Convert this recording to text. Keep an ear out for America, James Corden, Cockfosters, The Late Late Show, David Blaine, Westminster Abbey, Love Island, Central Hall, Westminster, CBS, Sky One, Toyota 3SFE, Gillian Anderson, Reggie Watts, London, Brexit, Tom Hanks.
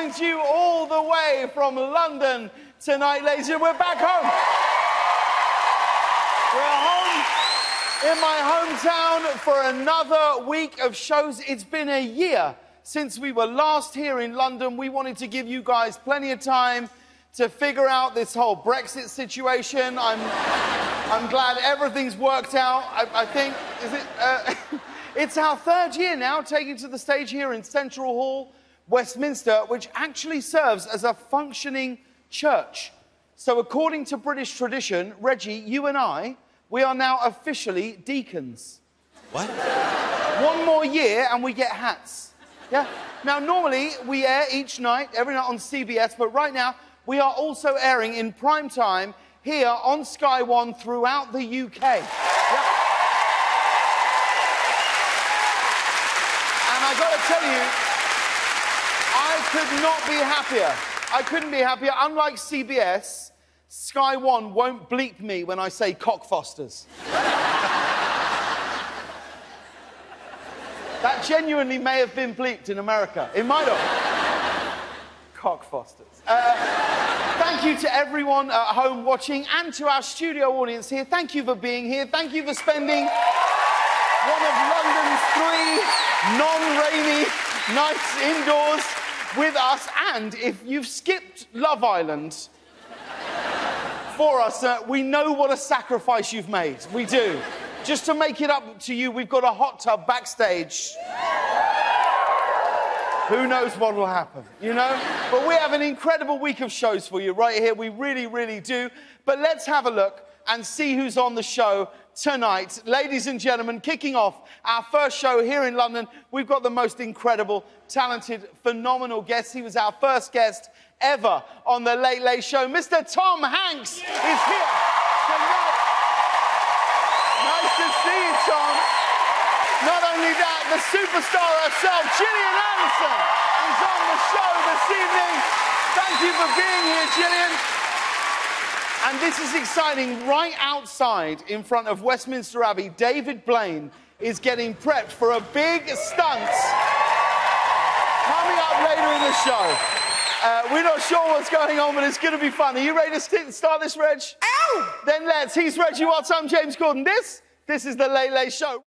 coming to you all the way from London tonight, ladies and gentlemen. We're back home. We're home in my hometown for another week of shows. It's been a year since we were last here in London. We wanted to give you guys plenty of time to figure out this whole Brexit situation. I'm glad everything's worked out. I think it's our third year now taking to the stage here in Central Hall, Westminster, which actually serves as a functioning church. So according to British tradition, Reggie, you and I, we are now officially deacons. What? One more year and we get hats. Yeah. Now, normally we air each night, every night on CBS, but right now, we are also airing in prime time here on Sky One throughout the UK. Yep. And I gotta tell you, I could not be happier. I couldn't be happier. Unlike CBS, Sky One won't bleep me when I say cockfosters. That genuinely may have been bleeped in America. It might have. Cockfosters. Thank you to everyone at home watching and to our studio audience here. Thank you for being here. Thank you for spending one of London's three non-rainy nights indoors with us. And if you've skipped Love Island for us, we know what a sacrifice you've made. We do. Just to make it up to you, we've got a hot tub backstage. Who knows what will happen, you know? But we have an incredible week of shows for you right here. We really, really do. But let's have a look and see who's on the show tonight. Ladies and gentlemen, kicking off our first show here in London, we've got the most incredible, talented, phenomenal guest. He was our first guest ever on The Late Late Show. Mr. Tom Hanks is here tonight. Nice to see you, Tom. Not only that, the superstar herself, Gillian Anderson, is on the show this evening. Thank you for being here, Gillian. And this is exciting. Right outside, in front of Westminster Abbey, David Blaine is getting prepped for a big stunt coming up later in the show. We're not sure what's going on, but it's going to be fun. Are you ready to start this, Reg? Ow! Then let's. He's Reggie Watts. I'm James Corden. This is The Late Late Show.